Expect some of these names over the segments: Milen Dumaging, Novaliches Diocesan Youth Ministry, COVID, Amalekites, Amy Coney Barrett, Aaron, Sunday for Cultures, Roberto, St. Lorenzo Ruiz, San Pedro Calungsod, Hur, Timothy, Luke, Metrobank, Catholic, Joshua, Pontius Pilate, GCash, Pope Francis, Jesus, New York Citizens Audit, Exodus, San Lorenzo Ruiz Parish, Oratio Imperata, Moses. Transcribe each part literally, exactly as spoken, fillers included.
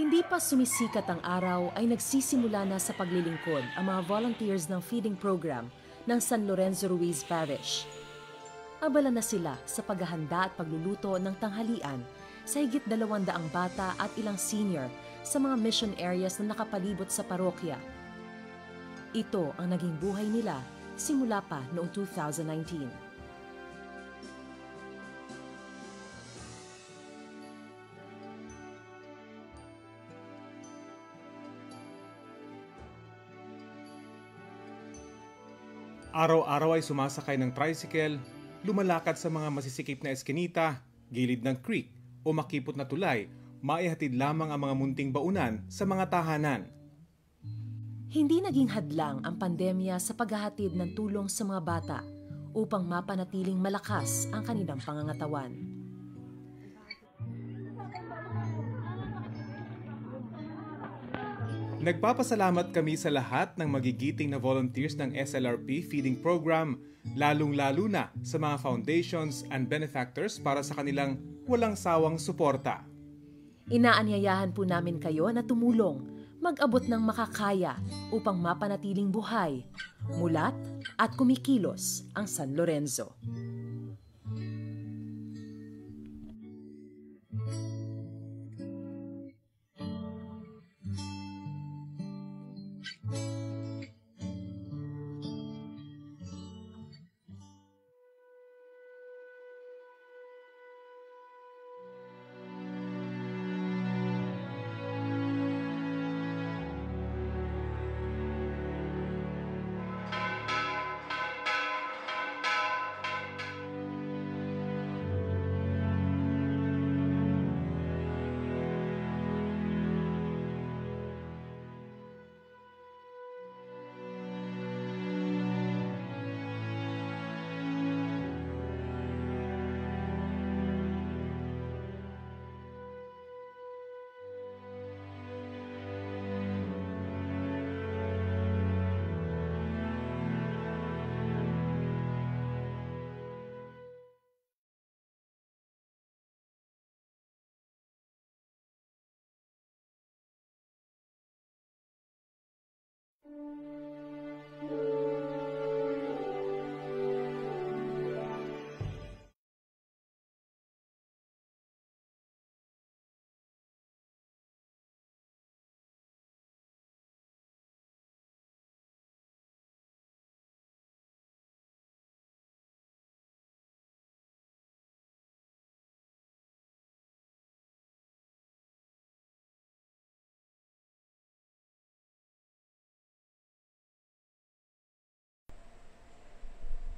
Hindi pa sumisikat ang araw ay nagsisimula na sa paglilingkod ang mga volunteers ng feeding program ng San Lorenzo Ruiz Parish. Abala na sila sa paghahanda at pagluluto ng tanghalian sa higit dalawandaang bata at ilang senior sa mga mission areas na nakapalibot sa parokya. Ito ang naging buhay nila simula pa noong two thousand nineteen. Araw-araw ay sumasakay ng tricycle, lumalakad sa mga masisikip na eskinita, gilid ng creek o makipot na tulay, maihatid lamang ang mga munting baunan sa mga tahanan. Hindi naging hadlang ang pandemya sa paghahatid ng tulong sa mga bata upang mapanatiling malakas ang kanilang pangangatawan. Nagpapasalamat kami sa lahat ng magigiting na volunteers ng S L R P feeding program, lalong-lalo na sa mga foundations and benefactors para sa kanilang walang sawang suporta. Inaanyayahan po namin kayo na tumulong, mag-abot ng makakaya upang mapanatiling buhay, mulat at kumikilos ang San Lorenzo.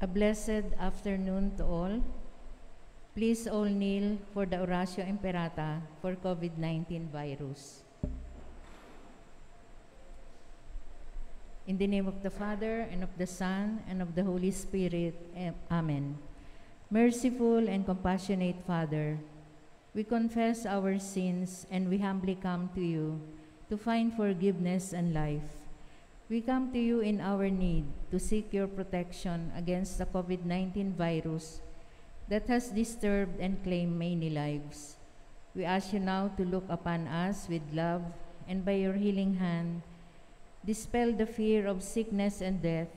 A blessed afternoon to all. Please all kneel for the Oratio Imperata for COVID nineteen virus. In the name of the Father, and of the Son, and of the Holy Spirit, Amen. Merciful and compassionate Father, we confess our sins and we humbly come to you to find forgiveness and life. We come to you in our need to seek your protection against the COVID nineteen virus that has disturbed and claimed many lives. We ask you now to look upon us with love and by your healing hand, dispel the fear of sickness and death,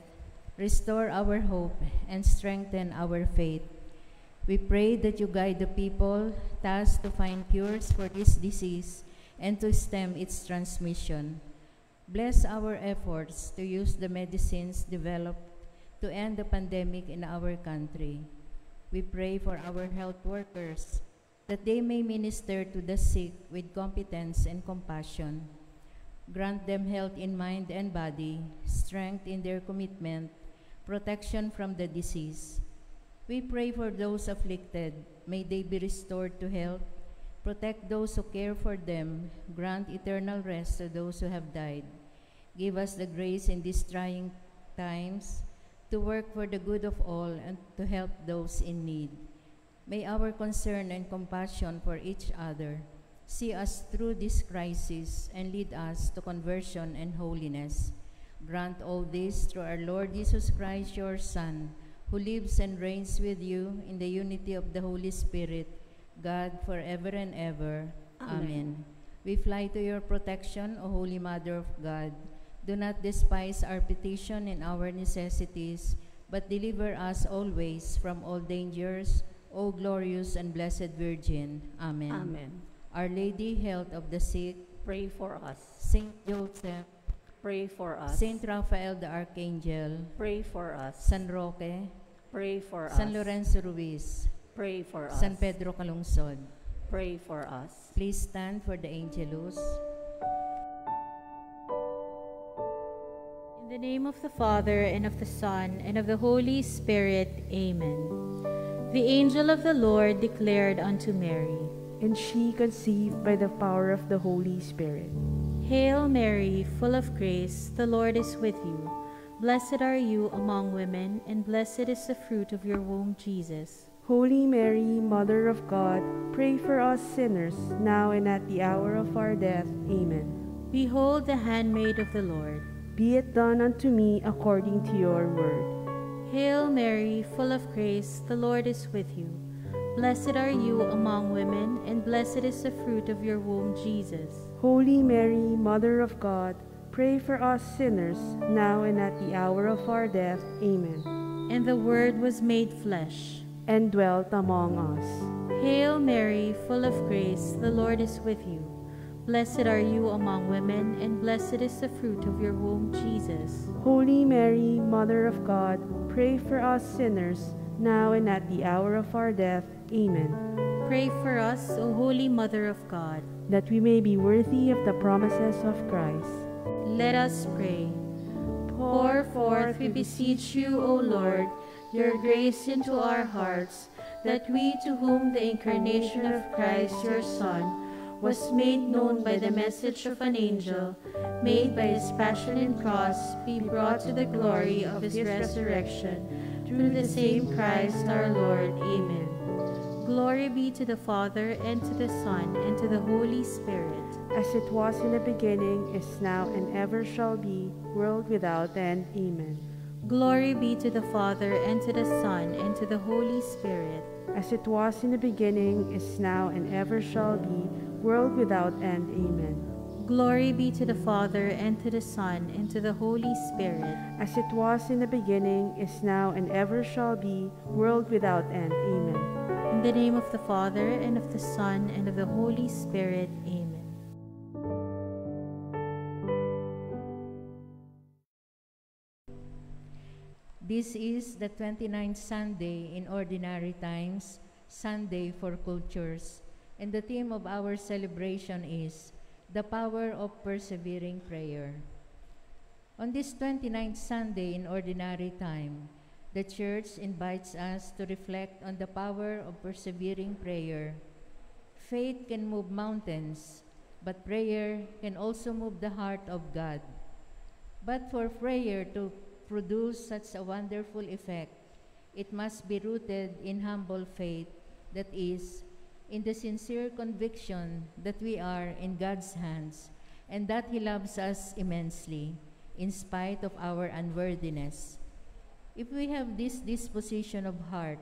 restore our hope, and strengthen our faith. We pray that you guide the people tasked to find cures for this disease and to stem its transmission. Bless our efforts to use the medicines developed to end the pandemic in our country. We pray for our health workers that they may minister to the sick with competence and compassion. Grant them health in mind and body, strength in their commitment, protection from the disease. We pray for those afflicted. May they be restored to health. Protect those who care for them. Grant eternal rest to those who have died. Give us the grace in these trying times to work for the good of all and to help those in need. May our concern and compassion for each other see us through this crisis and lead us to conversion and holiness. Grant all this through our Lord Jesus Christ, your Son, who lives and reigns with you in the unity of the Holy Spirit, God, forever and ever. Amen. Amen. we fly to your protection, O Holy Mother of God. Do not despise our petition and our necessities, but deliver us always from all dangers, O glorious and blessed Virgin. Amen. Amen. Our Lady, health of the sick, pray for us. Saint Joseph, pray for us. Saint Raphael the Archangel, pray for us. San Roque, pray for us. San Lorenzo Ruiz, pray for us. San Pedro Calungsod, pray for us. Please stand for the Angelus. In the name of the Father, and of the Son, and of the Holy Spirit, amen. The angel of the Lord declared unto Mary, and she conceived by the power of the Holy Spirit. Hail Mary, full of grace, the Lord is with you. Blessed are you among women, and blessed is the fruit of your womb, Jesus. Holy Mary, Mother of God, pray for us sinners, now and at the hour of our death. Amen. Behold the handmaid of the Lord. Be it done unto me according to your word. Hail Mary, full of grace, the Lord is with you. Blessed are you among women, and blessed is the fruit of your womb, Jesus. Holy Mary, Mother of God, pray for us sinners, now and at the hour of our death. Amen. And the Word was made flesh, and dwelt among us. Hail Mary, full of grace, the Lord is with you. Blessed are you among women, and blessed is the fruit of your womb, Jesus. Holy Mary, Mother of God, pray for us sinners, now and at the hour of our death. Amen. Pray for us, O Holy Mother of God, that we may be worthy of the promises of Christ. Let us pray. Pour forth, we beseech you, O Lord, your grace into our hearts, that we, to whom the incarnation of Christ, your Son, was made known by the message of an angel, made by his passion and cross, be brought to the glory of his resurrection, through the same Christ our Lord. Amen. Glory be to the Father, and to the Son, and to the Holy Spirit. As it was in the beginning, is now, and ever shall be, world without end. Amen. Glory be to the Father, and to the Son, and to the Holy Spirit. As it was in the beginning, is now, and ever shall be, world without end. Amen. Glory be to the Father, and to the Son, and to the Holy Spirit. As it was in the beginning, is now, and ever shall be, world without end. Amen. In the name of the Father, and of the Son, and of the Holy Spirit. Amen. This is the twenty-ninth Sunday in Ordinary Times, Sunday for Cultures, and the theme of our celebration is the power of persevering prayer. On this twenty-ninth Sunday in Ordinary Time, the Church invites us to reflect on the power of persevering prayer. Faith can move mountains, but prayer can also move the heart of God. But for prayer to produce such a wonderful effect, it must be rooted in humble faith, that is, in the sincere conviction that we are in God's hands and that He loves us immensely, in spite of our unworthiness. If we have this disposition of heart,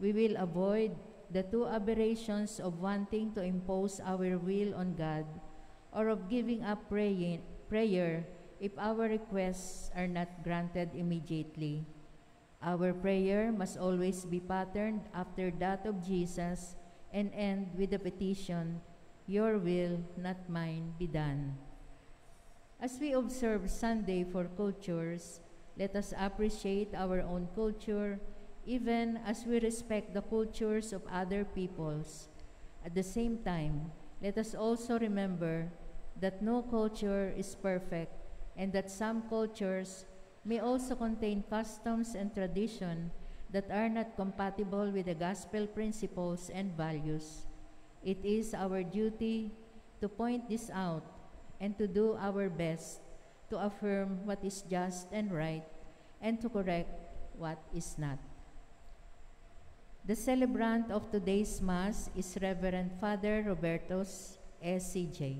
we will avoid the two aberrations of wanting to impose our will on God, or of giving up praying, prayer if our requests are not granted immediately. Our prayer must always be patterned after that of Jesus, and end with the petition, "Your will, not mine, be done." As we observe Sunday for Cultures, let us appreciate our own culture, even as we respect the cultures of other peoples. At the same time, let us also remember that no culture is perfect, and that some cultures may also contain customs and tradition that are not compatible with the gospel principles and values. It is our duty to point this out and to do our best to affirm what is just and right, and to correct what is not. The celebrant of today's Mass is Reverend Father Roberto, S C J.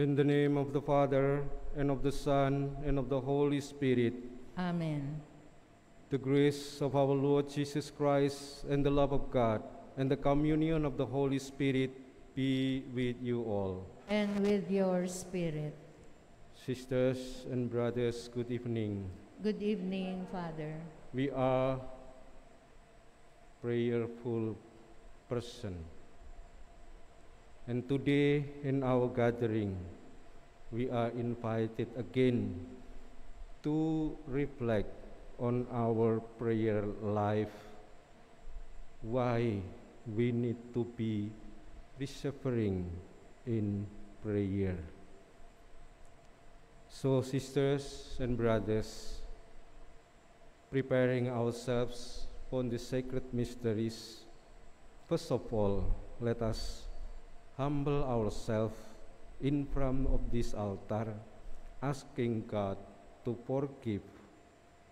In the name of the Father, and of the Son, and of the Holy Spirit. Amen. The grace of our Lord Jesus Christ, and the love of God, and the communion of the Holy Spirit be with you all. And with your spirit. Sisters and brothers, good evening. Good evening, Father. We are prayerful person. And today in our gathering, we are invited again to reflect on our prayer life, why we need to be persevering in prayer. So, sisters and brothers, preparing ourselves for the sacred mysteries, first of all, let us humble ourselves in front of this altar, asking God to forgive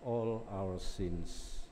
all our sins.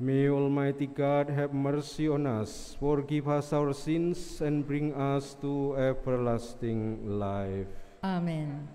May Almighty God have mercy on us, forgive us our sins, and bring us to everlasting life. Amen.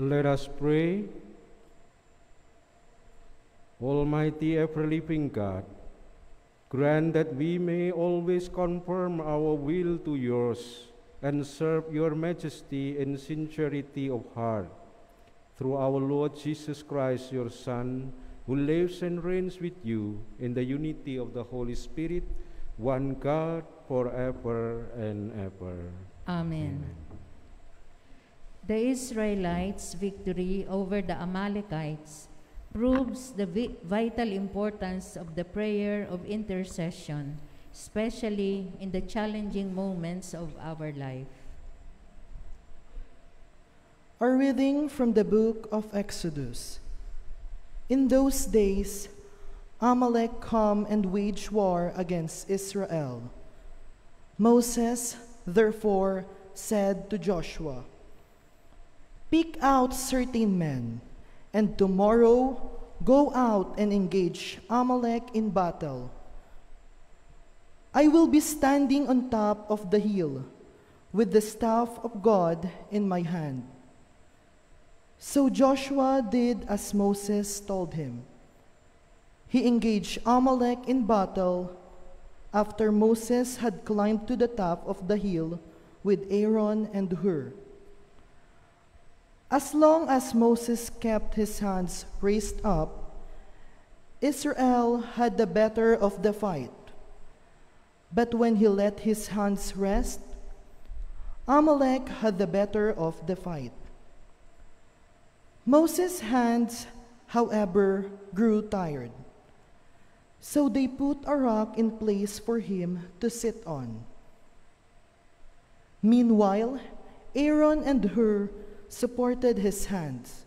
Let us pray. Almighty ever-living God, grant that we may always conform our will to yours and serve your majesty in sincerity of heart. Through our Lord Jesus Christ, your Son, who lives and reigns with you in the unity of the Holy Spirit, one God, forever and ever. Amen. Amen. The Israelites' victory over the Amalekites proves the vi vital importance of the prayer of intercession, especially in the challenging moments of our life. Our reading from the book of Exodus. In those days, Amalek came and waged war against Israel. Moses, therefore, said to Joshua, "Pick out certain men, and tomorrow go out and engage Amalek in battle. I will be standing on top of the hill with the staff of God in my hand." So Joshua did as Moses told him. He engaged Amalek in battle after Moses had climbed to the top of the hill with Aaron and Hur. As long as Moses kept his hands raised up, Israel had the better of the fight. But when he let his hands rest, Amalek had the better of the fight. Moses' hands, however, grew tired. So they put a rock in place for him to sit on. Meanwhile, Aaron and Hur supported his hands,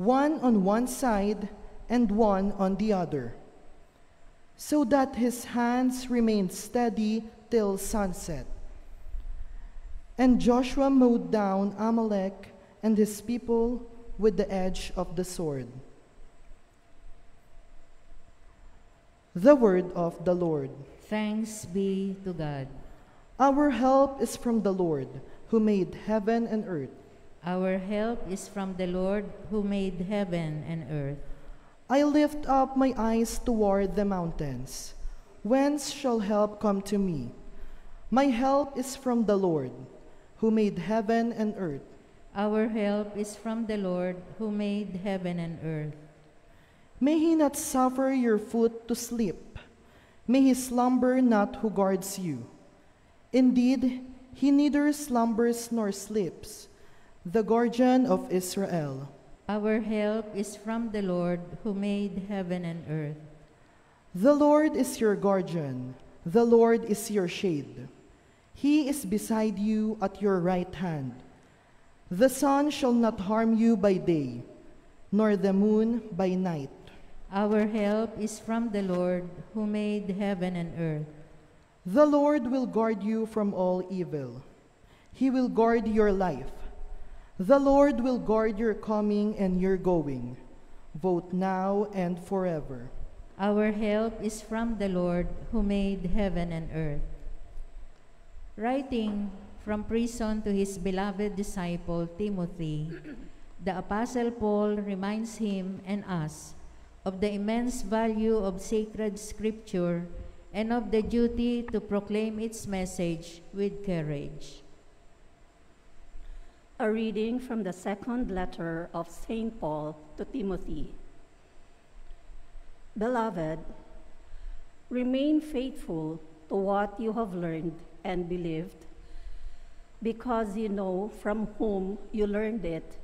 one on one side and one on the other, so that his hands remained steady till sunset. And Joshua mowed down Amalek and his people with the edge of the sword. The word of the Lord. Thanks be to God. Our help is from the Lord, who made heaven and earth. Our help is from the Lord who made heaven and earth. I lift up my eyes toward the mountains. Whence shall help come to me? My help is from the Lord who made heaven and earth. Our help is from the Lord who made heaven and earth. May he not suffer your foot to slip. May he slumber not who guards you. Indeed, he neither slumbers nor sleeps. The guardian of Israel. Our help is from the Lord who made heaven and earth. The Lord is your guardian. The Lord is your shade. He is beside you at your right hand. The sun shall not harm you by day, nor the moon by night. Our help is from the Lord who made heaven and earth. The Lord will guard you from all evil. He will guard your life. The Lord will guard your coming and your going, both now and forever. Our help is from the Lord who made heaven and earth. Writing from prison to his beloved disciple Timothy, the Apostle Paul reminds him and us of the immense value of sacred Scripture and of the duty to proclaim its message with courage. A reading from the second letter of Saint Paul to Timothy. Beloved, remain faithful to what you have learned and believed, because you know from whom you learned it,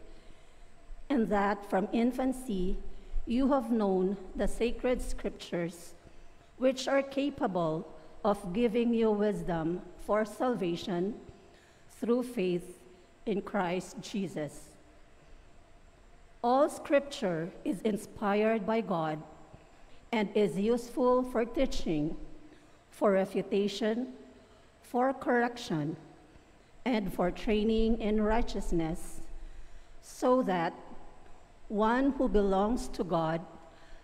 and that from infancy you have known the sacred Scriptures, which are capable of giving you wisdom for salvation through faith in Christ Jesus. All Scripture is inspired by God and is useful for teaching, for refutation, for correction, and for training in righteousness, so that one who belongs to God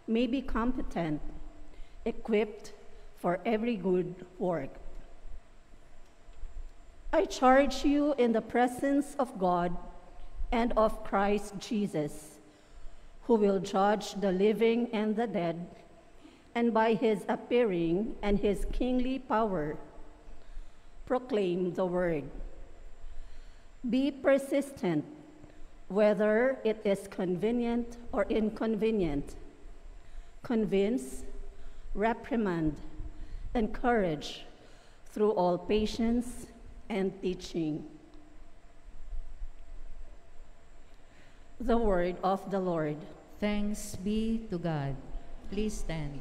may be competent, equipped for every good work. I charge you in the presence of God and of Christ Jesus, who will judge the living and the dead, and by his appearing and his kingly power, proclaim the word. Be persistent, whether it is convenient or inconvenient. Convince, reprimand, encourage through all patience and teaching. The word of the Lord. Thanks be to God. Please stand.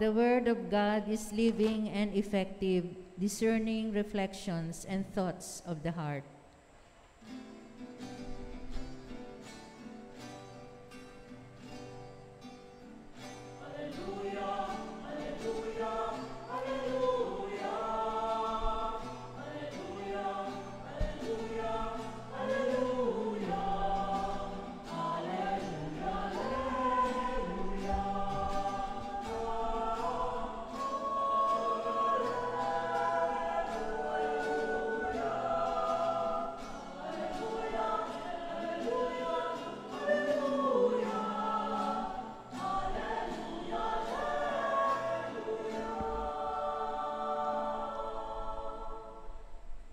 The Word of God is living and effective, discerning reflections and thoughts of the heart.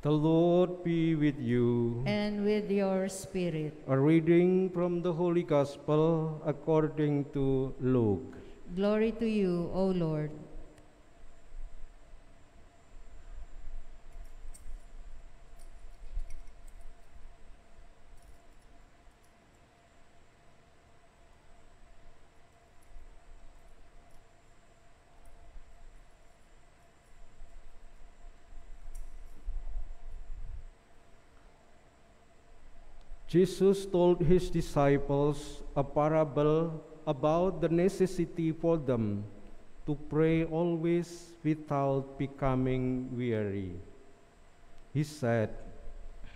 The Lord be with you. And with your spirit. A reading from the Holy Gospel according to Luke. Glory to you, O Lord. Jesus told his disciples a parable about the necessity for them to pray always without becoming weary. He said,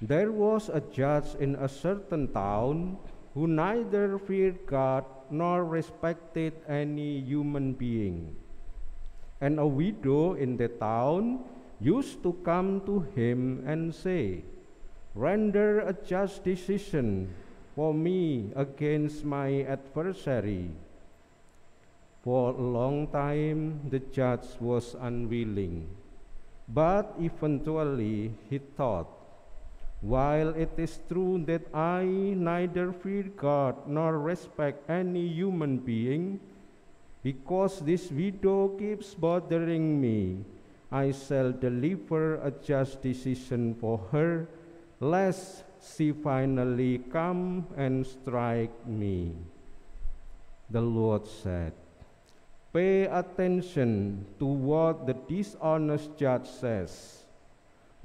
"There was a judge in a certain town who neither feared God nor respected any human being. And a widow in the town used to come to him and say, 'Render a just decision for me against my adversary.' For a long time the judge was unwilling, but eventually he thought, 'While it is true that I neither fear God nor respect any human being, because this widow keeps bothering me, I shall deliver a just decision for her, lest she finally come and strike me.' The Lord said, 'Pay attention to what the dishonest judge says.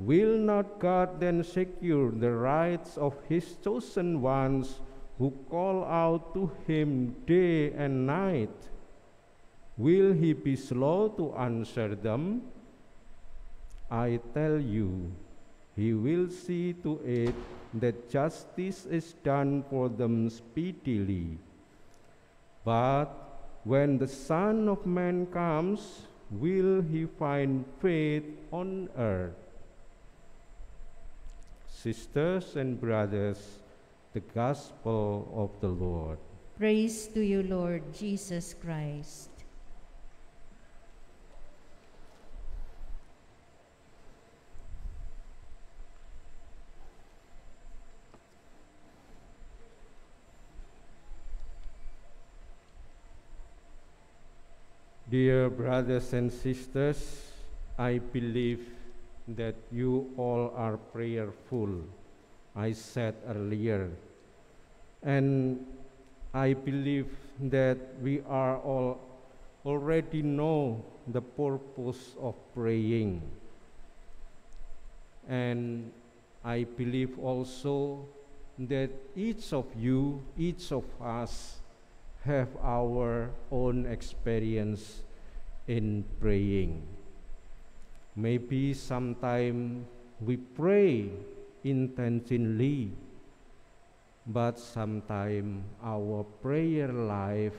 Will not God then secure the rights of his chosen ones who call out to him day and night? Will he be slow to answer them? I tell you, he will see to it that justice is done for them speedily. But when the Son of Man comes, will he find faith on earth?'" Sisters and brothers, the Gospel of the Lord. Praise to you, Lord Jesus Christ. Dear brothers and sisters, I believe that you all are prayerful, I said earlier. And I believe that we are all already know the purpose of praying. And I believe also that each of you, each of us, have our own experience in praying. Maybe sometimes we pray intentionally, but sometimes our prayer life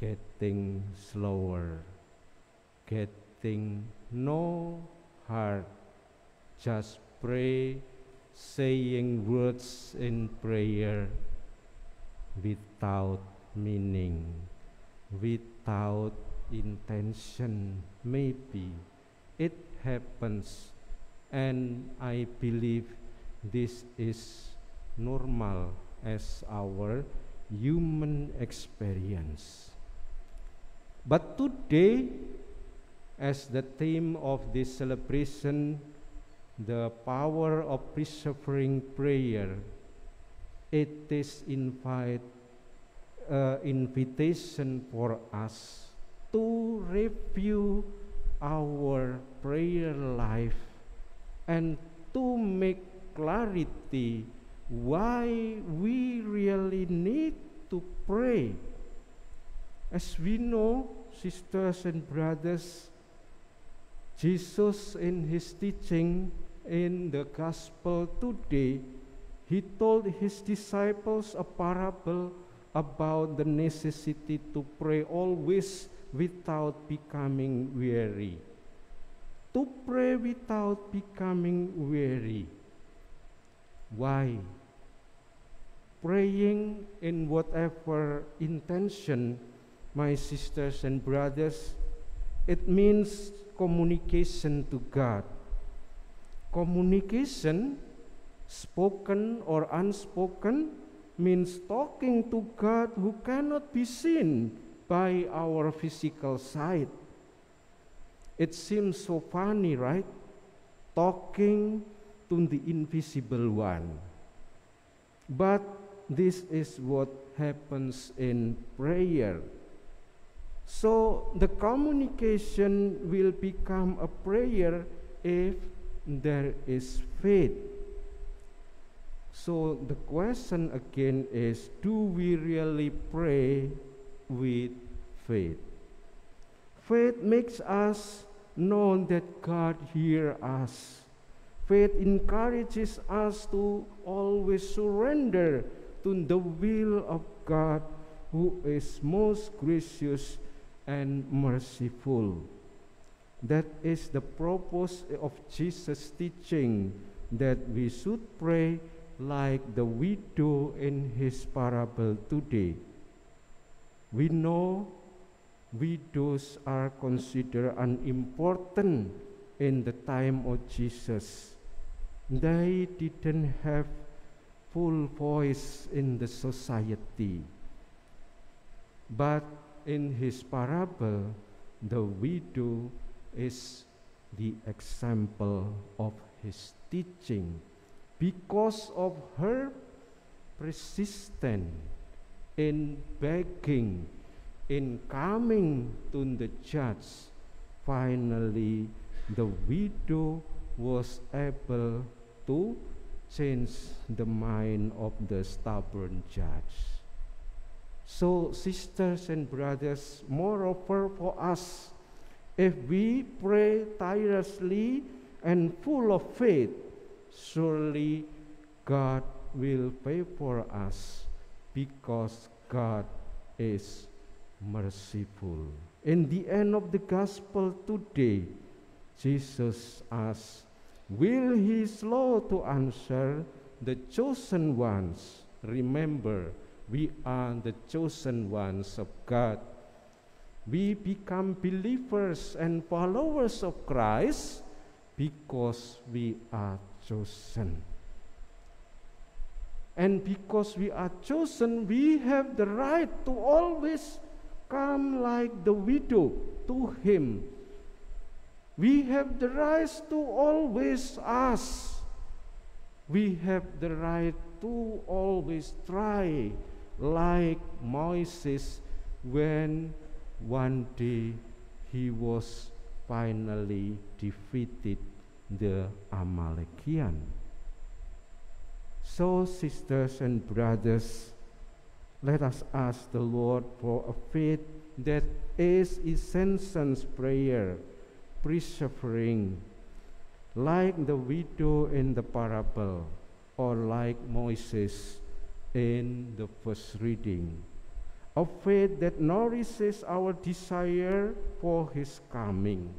getting slower, getting no heart, just pray, saying words in prayer without meaning, without intention. Maybe it happens, and I believe this is normal as our human experience. But today, as the theme of this celebration, the power of persevering prayer, it is invite, uh, invitation for us to review our prayer life and to make clarity why we really need to pray. As we know, sisters and brothers, Jesus in his teaching in the gospel today, he told his disciples a parable about the necessity to pray always without becoming weary. To pray without becoming weary. Why? Praying in whatever intention, my sisters and brothers, it means communication to God. Communication, spoken or unspoken, means talking to God who cannot be seen by our physical sight. It seems so funny, right? Talking to the invisible one. But this is what happens in prayer. So the communication will become a prayer if there is faith. So the question again is, do we really pray with faith? Faith makes us know that God hears us. Faith encourages us to always surrender to the will of God, who is most gracious and merciful. That is the purpose of Jesus' teaching, that we should pray like the widow in his parable today. We know widows are considered unimportant in the time of Jesus. They didn't have full voice in the society. But in his parable, the widow is the example of his teaching. Because of her persistence in begging, in coming to the judge, finally the widow was able to change the mind of the stubborn judge. So, sisters and brothers, moreover for us, if we pray tirelessly and full of faith, surely God will favor us, because God is merciful. In the end of the gospel today, Jesus asks, will he be slow to answer the chosen ones? Remember, we are the chosen ones of God. We become believers and followers of Christ because we are chosen. And because we are chosen, we have the right to always come like the widow to him. We have the right to always ask. We have the right to always try like Moses when one day he was finally defeated the Amalekian. So, sisters and brothers, let us ask the Lord for a faith that is essential prayer, persevering, like the widow in the parable, or like Moses in the first reading, a faith that nourishes our desire for his coming.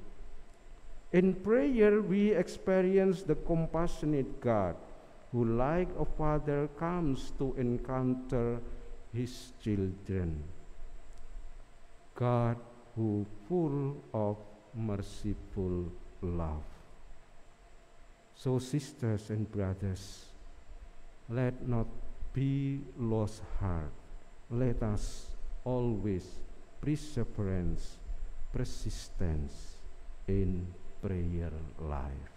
In prayer, we experience the compassionate God, who like a father comes to encounter his children. God who full of merciful love. So, sisters and brothers, let not be lost heart. Let us always perseverance, persistence in prayer life.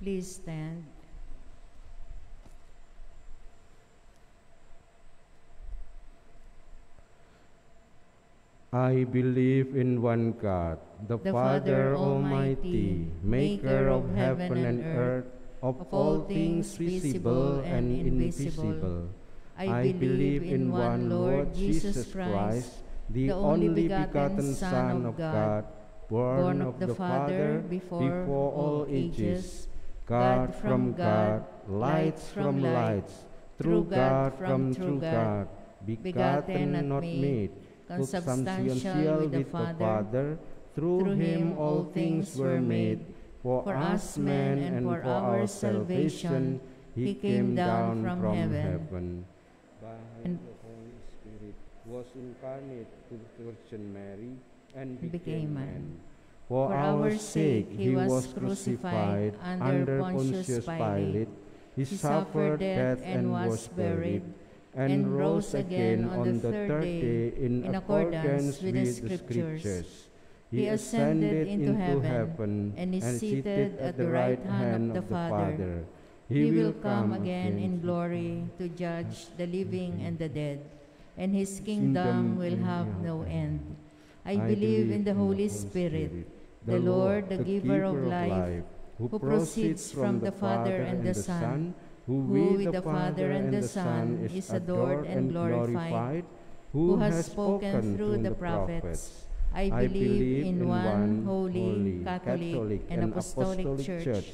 Please stand. I believe in one God, the, the Father Almighty, maker of heaven and earth, of all things visible and invisible. I believe in one Lord Jesus Christ, the only begotten Son of God, born of the Father before all ages, God from God, light from light, true God from true God, begotten and not made, consubstantial with the Father, through him all things were made. For us men and for our salvation, he came down from heaven. By the Holy Spirit was incarnate to the Virgin Mary and became man. For our sake he was crucified under Pontius Pilate. He suffered death and was buried, and rose again on the third day in accordance with the Scriptures. He ascended into heaven and is seated at the right hand of the Father. He will come again in glory to judge the living and the dead, and his kingdom will have no end. I believe in the Holy Spirit, the Lord, the giver of life, who proceeds from the Father and the Son, who with the Father and the Son is adored and glorified, who has spoken through the prophets. I believe in one holy, Catholic, and apostolic Church.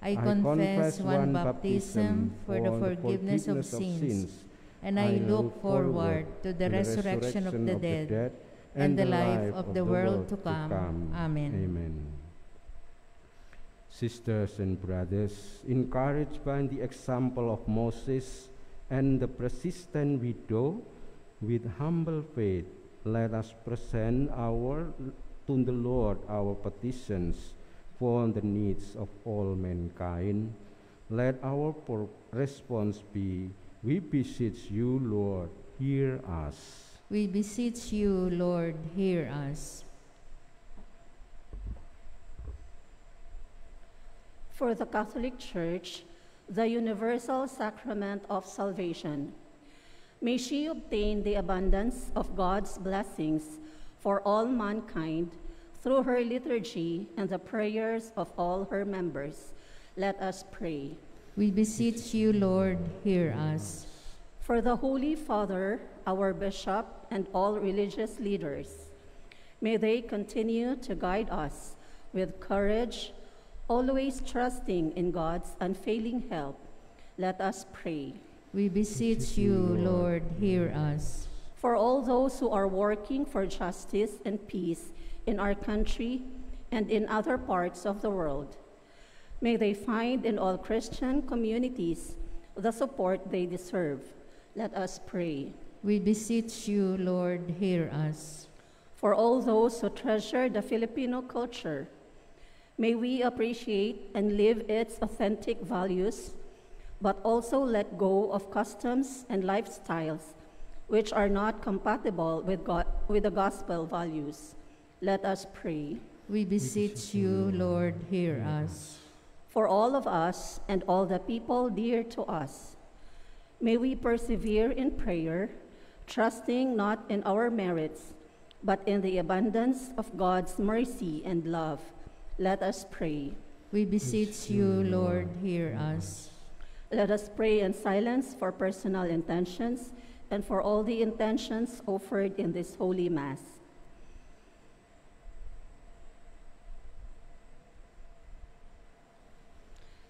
I confess one baptism for the forgiveness of sins, and I look forward to the resurrection of the dead and the life of the world to come. Amen. Amen. Sisters and brothers, encouraged by the example of Moses and the persistent widow, with humble faith, let us present our to the Lord our petitions for the needs of all mankind. Let our response be, we beseech you, Lord, hear us. We beseech you, Lord, hear us. For the Catholic Church, the universal sacrament of salvation, may she obtain the abundance of God's blessings for all mankind through her liturgy and the prayers of all her members. Let us pray. We beseech you, Lord, hear us. For the Holy Father, our Bishop, and all religious leaders, may they continue to guide us with courage, always trusting in God's unfailing help. Let us pray. We beseech you, Lord, hear us. For all those who are working for justice and peace in our country and in other parts of the world, may they find in all Christian communities the support they deserve. Let us pray. We beseech you, Lord, hear us. For all those who treasure the Filipino culture, may we appreciate and live its authentic values, but also let go of customs and lifestyles which are not compatible with God, with the gospel values. Let us pray. we beseech you, Lord, hear us. For all of us and all the people dear to us, may we persevere in prayer, trusting not in our merits, but in the abundance of God's mercy and love. Let us pray. We beseech you, Lord, hear us. Let us pray in silence for personal intentions and for all the intentions offered in this Holy Mass.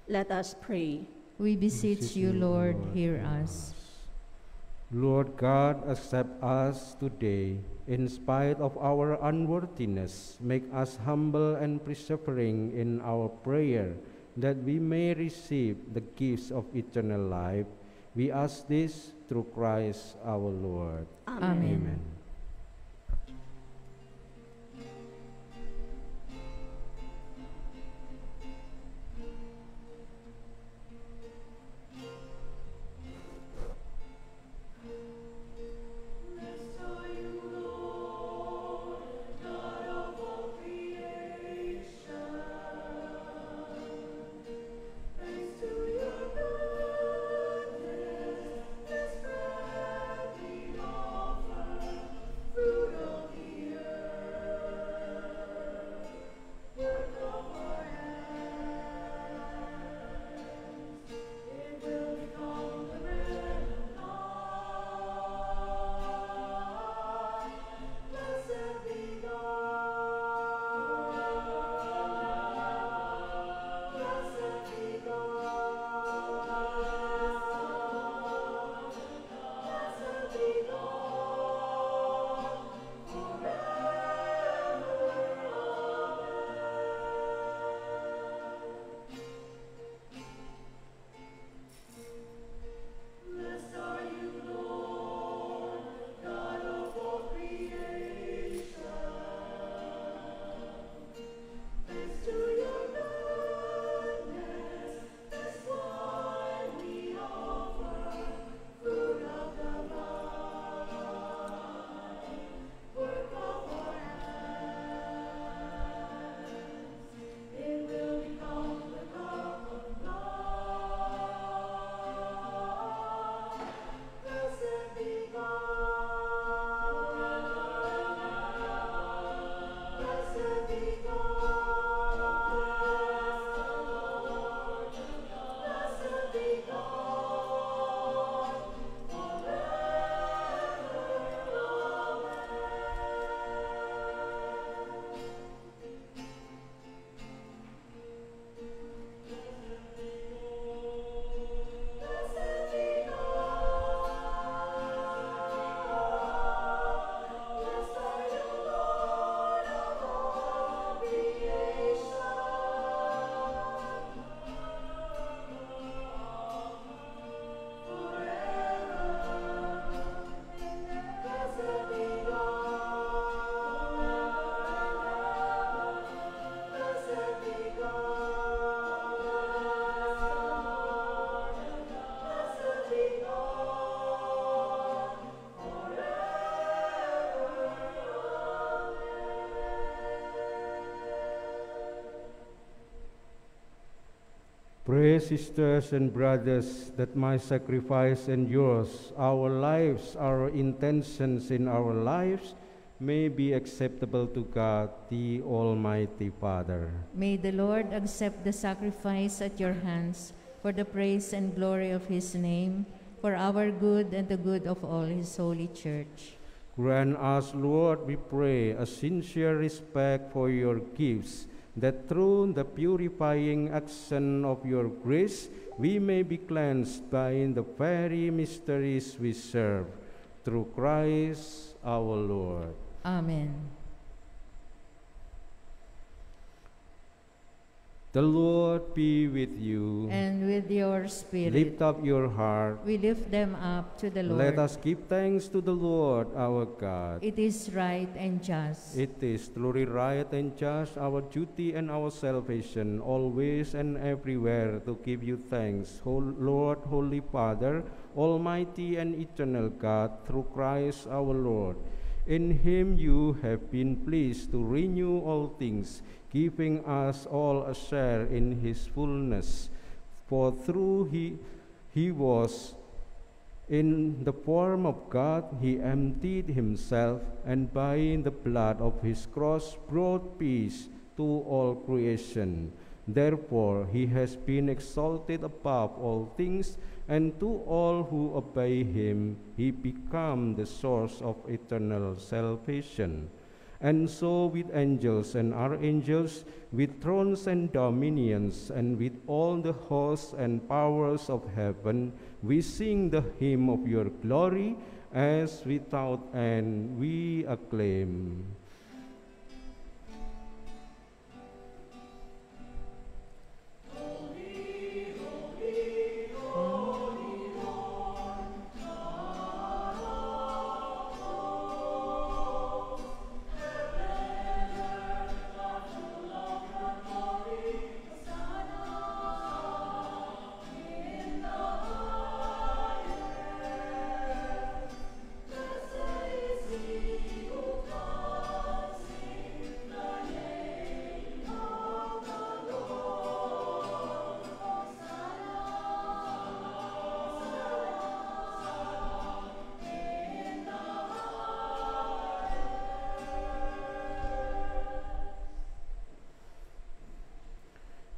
Let us pray. We beseech you, Lord, hear us. Lord God, accept us today. In spite of our unworthiness, make us humble and persevering in our prayer, that we may receive the gifts of eternal life. We ask this through Christ our Lord. Amen. Amen. Pray, sisters and brothers, that my sacrifice and yours, our lives, our intentions in our lives, may be acceptable to God, the Almighty Father. May the Lord accept the sacrifice at your hands for the praise and glory of his name, for our good and the good of all his holy church. Grant us, Lord, we pray, a sincere respect for your gifts, that through the purifying action of your grace, we may be cleansed by the very mysteries we serve. Through Christ our Lord. Amen. The Lord be with you. And with your spirit. Lift up your heart. We lift them up to the Lord. Let us give thanks to the Lord our God. It is right and just. It is truly right and just, our duty and our salvation, always and everywhere to give you thanks, O Lord, Holy Father, Almighty and eternal God, through Christ our Lord. In him you have been pleased to renew all things, giving us all a share in his fullness. For through he, he was in the form of God, he emptied himself, and by the blood of his cross brought peace to all creation. Therefore he has been exalted above all things, and to all who obey him he became the source of eternal salvation. And so with angels and archangels, with thrones and dominions, and with all the hosts and powers of heaven, we sing the hymn of your glory, as without end we acclaim.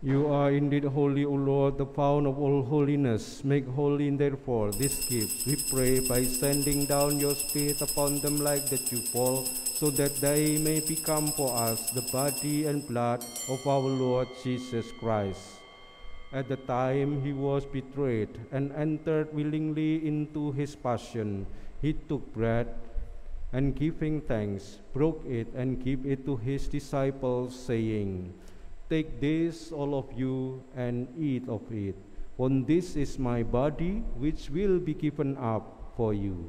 You are indeed holy, O Lord, the fount of all holiness. Make holy, therefore, these gifts, we pray, by sending down your Spirit upon them like the dewfall, so that they may become for us the body and blood of our Lord Jesus Christ. At the time he was betrayed and entered willingly into his passion, he took bread, and giving thanks, broke it and gave it to his disciples, saying, "Take this, all of you, and eat of it, for this is my body, which will be given up for you."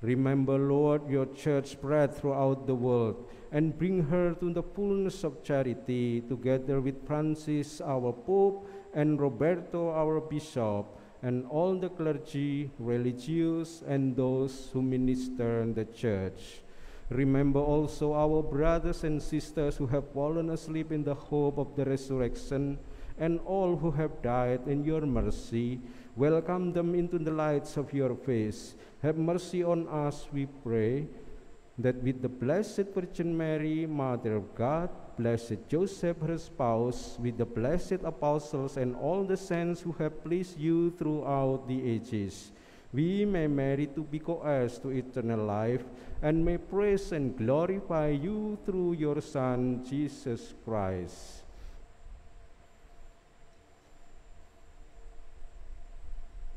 Remember, Lord, your church spread throughout the world, and bring her to the fullness of charity, together with Francis, our Pope, and Roberto, our Bishop, and all the clergy, religious, and those who minister in the church. Remember also our brothers and sisters who have fallen asleep in the hope of the resurrection, and all who have died in your mercy. Welcome them into the lights of your face. Have mercy on us, we pray, that with the Blessed Virgin Mary, Mother of God, Blessed Joseph, her spouse, with the blessed apostles and all the saints who have pleased you throughout the ages, we may merit to be co-heirs to eternal life, and may praise and glorify you through your Son, Jesus Christ.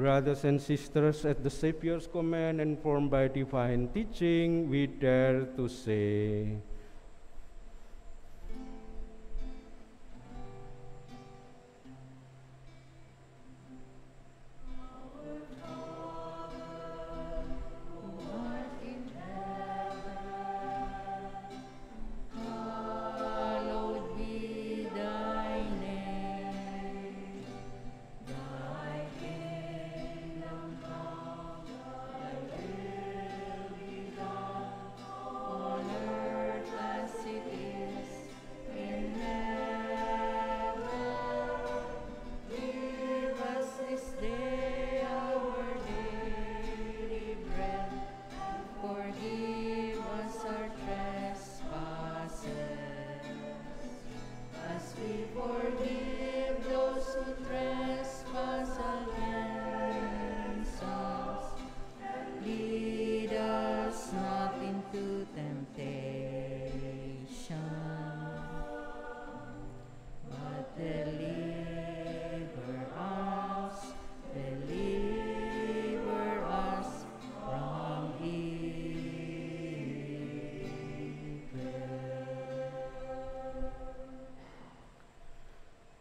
Brothers and sisters, at the Saviour's command and formed by divine teaching, we dare to say,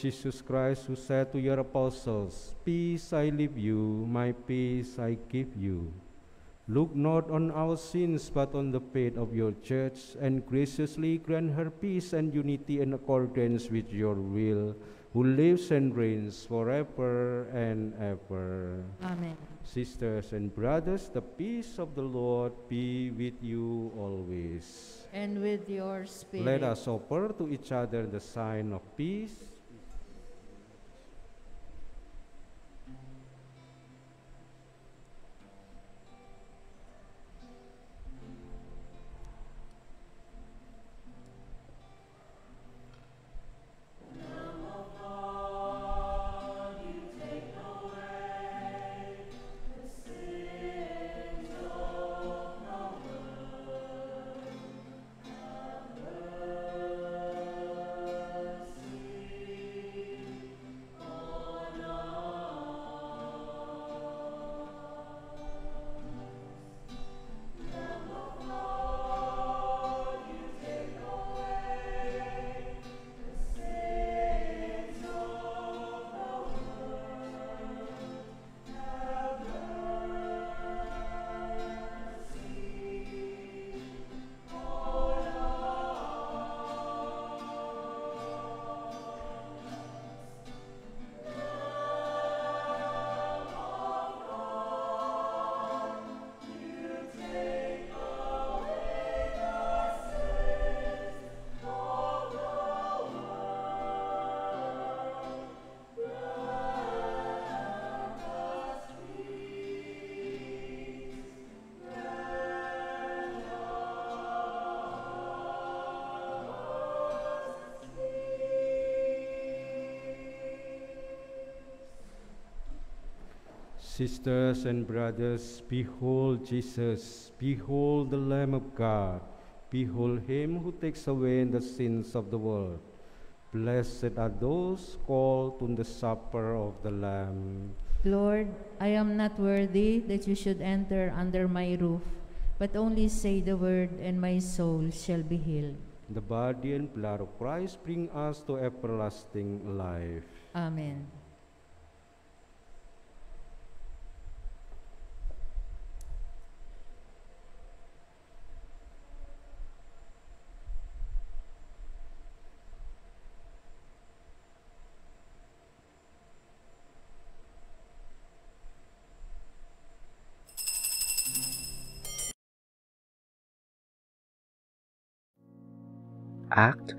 Jesus Christ, who said to your apostles, "Peace I leave you, my peace I give you," look not on our sins but on the faith of your church, and graciously grant her peace and unity in accordance with your will, who lives and reigns forever and ever. Amen. Sisters and brothers, the peace of the Lord be with you always. And with your spirit. Let us offer to each other the sign of peace. Sisters and brothers, behold Jesus, behold the Lamb of God, behold him who takes away the sins of the world. Blessed are those called to the supper of the Lamb. Lord, I am not worthy that you should enter under my roof, but only say the word, and my soul shall be healed. The body and blood of Christ bring us to everlasting life. Amen. Act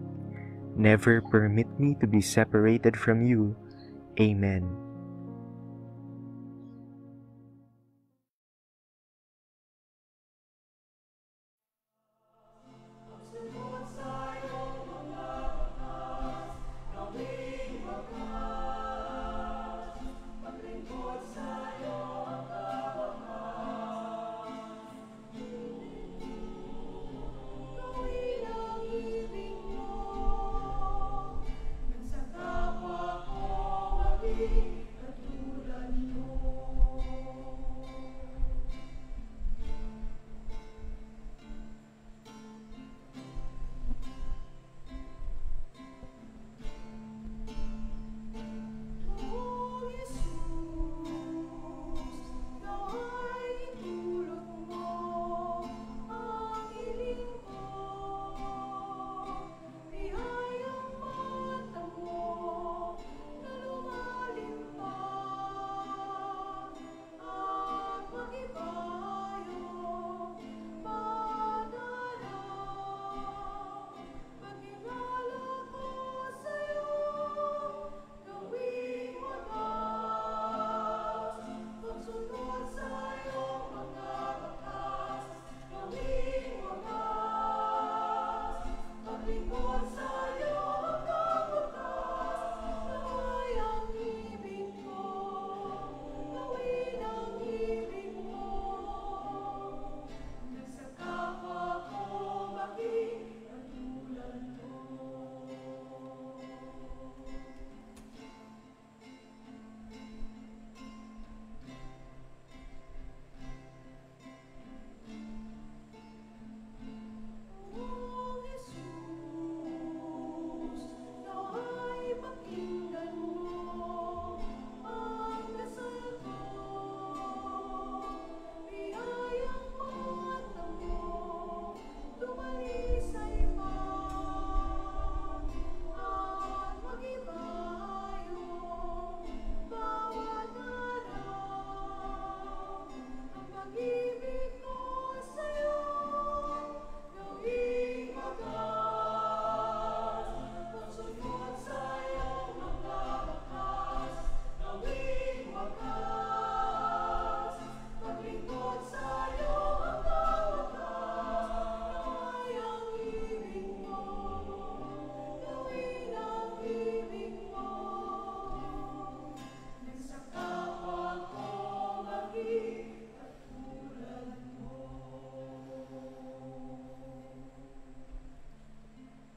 Never permit me to be separated from you. Amen.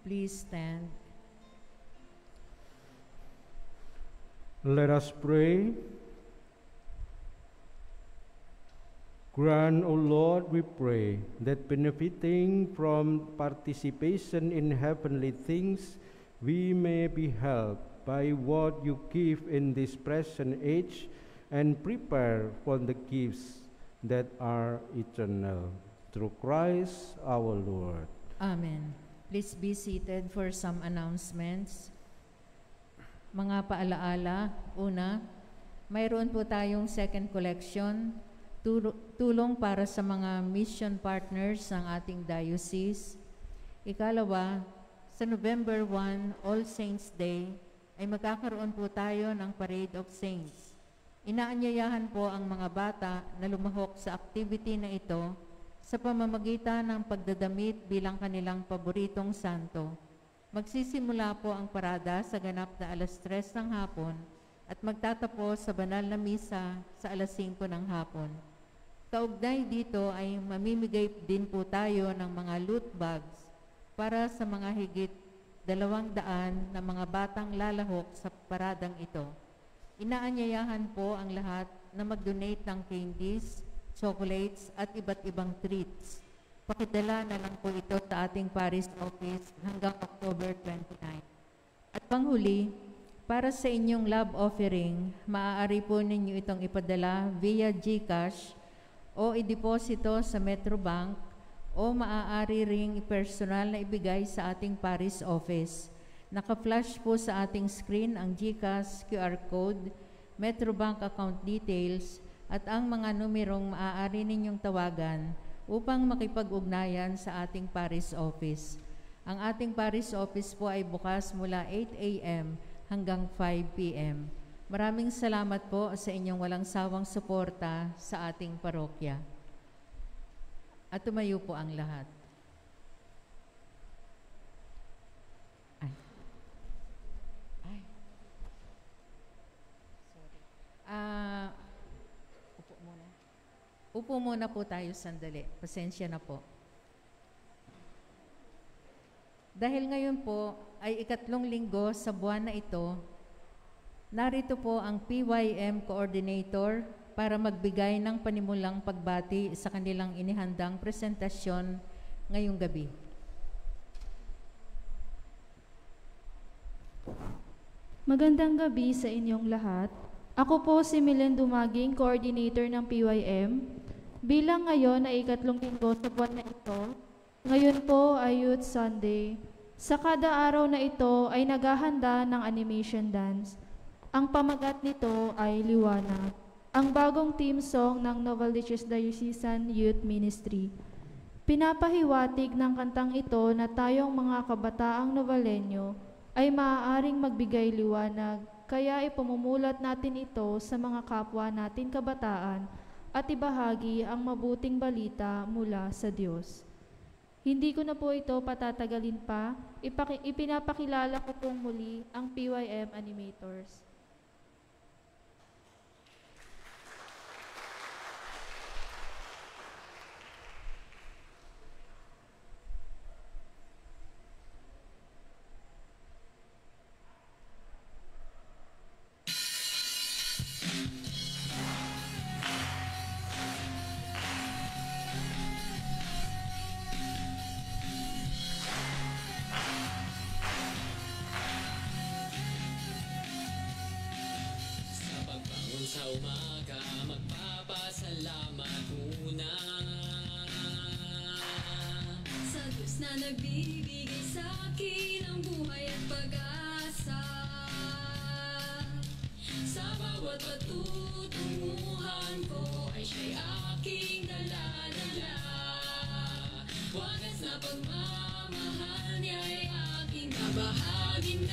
Please stand. Let us pray. Grant, O Lord, we pray, that benefiting from participation in heavenly things, we may be helped by what you give in this present age and prepare for the gifts that are eternal. Through Christ our Lord. Amen. Please be seated for some announcements. Mga paalaala, una, mayroon po tayong second collection, tulong para sa mga mission partners ng ating diocese. Ikalawa, sa November first, All Saints Day, ay magkakaroon po tayo ng Parade of Saints. Inaanyayahan po ang mga bata na lumahok sa activity na ito sa pamamagitan ng pagdadamit bilang kanilang paboritong santo. Magsisimula po ang parada sa ganap na alas tres ng hapon at magtatapos sa banal na misa sa alas singko ng hapon. Kaugnay dito ay mamimigay din po tayo ng mga loot bags para sa mga higit dalawang daan na mga batang lalahok sa paradang ito. Inaanyayahan po ang lahat na mag-donate ng candies, chocolates at iba't ibang treats. Pakidala na lang po ito sa ating parish office hanggang October twenty-ninth. At panghuli, para sa inyong love offering, maaari po ninyo itong ipadala via GCash o ideposito sa Metrobank o maaari ring personal na ibigay sa ating parish office. Naka-flash po sa ating screen ang GCash Q R code, Metrobank account details at ang mga numerong maaari ninyong tawagan upang makipag-ugnayan sa ating parish office. Ang ating parish office po ay bukas mula eight a m hanggang five p m Maraming salamat po sa inyong walang sawang suporta sa ating parokya. At tumayo po ang lahat. Ay. Ay. Sorry. Ah, uh, upo muna. Upo muna po tayo sandali. Pasensya na po. Dahil ngayon po ay ikatlong linggo sa buwan na ito, narito po ang P Y M Coordinator para magbigay ng panimulang pagbati sa kanilang inihandang presentasyon ngayong gabi. Magandang gabi sa inyong lahat. Ako po si Milen Dumaging, Coordinator ng P Y M. Bilang ngayon ay ikatlong linggo sa buwan na ito, ngayon po ay Youth Sunday. Sa kada araw na ito ay naghahanda ng animation dance. Ang pamagat nito ay Liwanag, ang bagong theme song ng Novaliches Diocesan Youth Ministry. Pinapahiwatig ng kantang ito na tayong mga kabataang Novalenyo ay maaaring magbigay liwanag, kaya ipamumulat natin ito sa mga kapwa natin kabataan at ibahagi ang mabuting balita mula sa Diyos. Hindi ko na po ito patatagalin pa. Ipaki- ipinapakilala ko pong muli ang P Y M Animators. Thank you.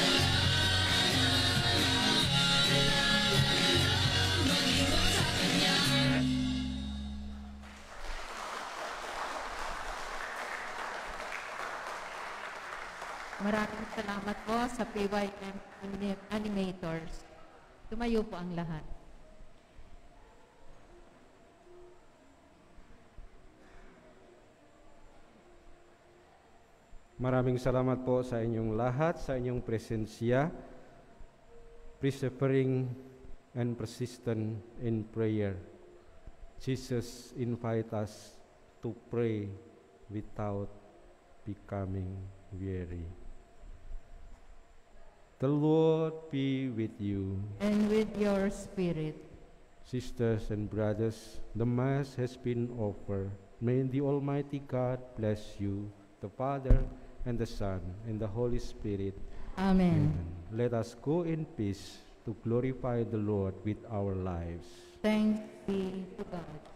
Maraming salamat po sa P Y M Animators. Tumayo po ang lahat. Maraming salamat po sa inyong lahat, sa inyong presensya, persevering and persistent in prayer. Jesus invites us to pray without becoming weary. The Lord be with you. And with your spirit. Sisters and brothers, the Mass has been offered. May the Almighty God bless you, the Father, and the Son, and the Holy Spirit. Amen. Amen. Let us go in peace to glorify the Lord with our lives. Thanks be to God.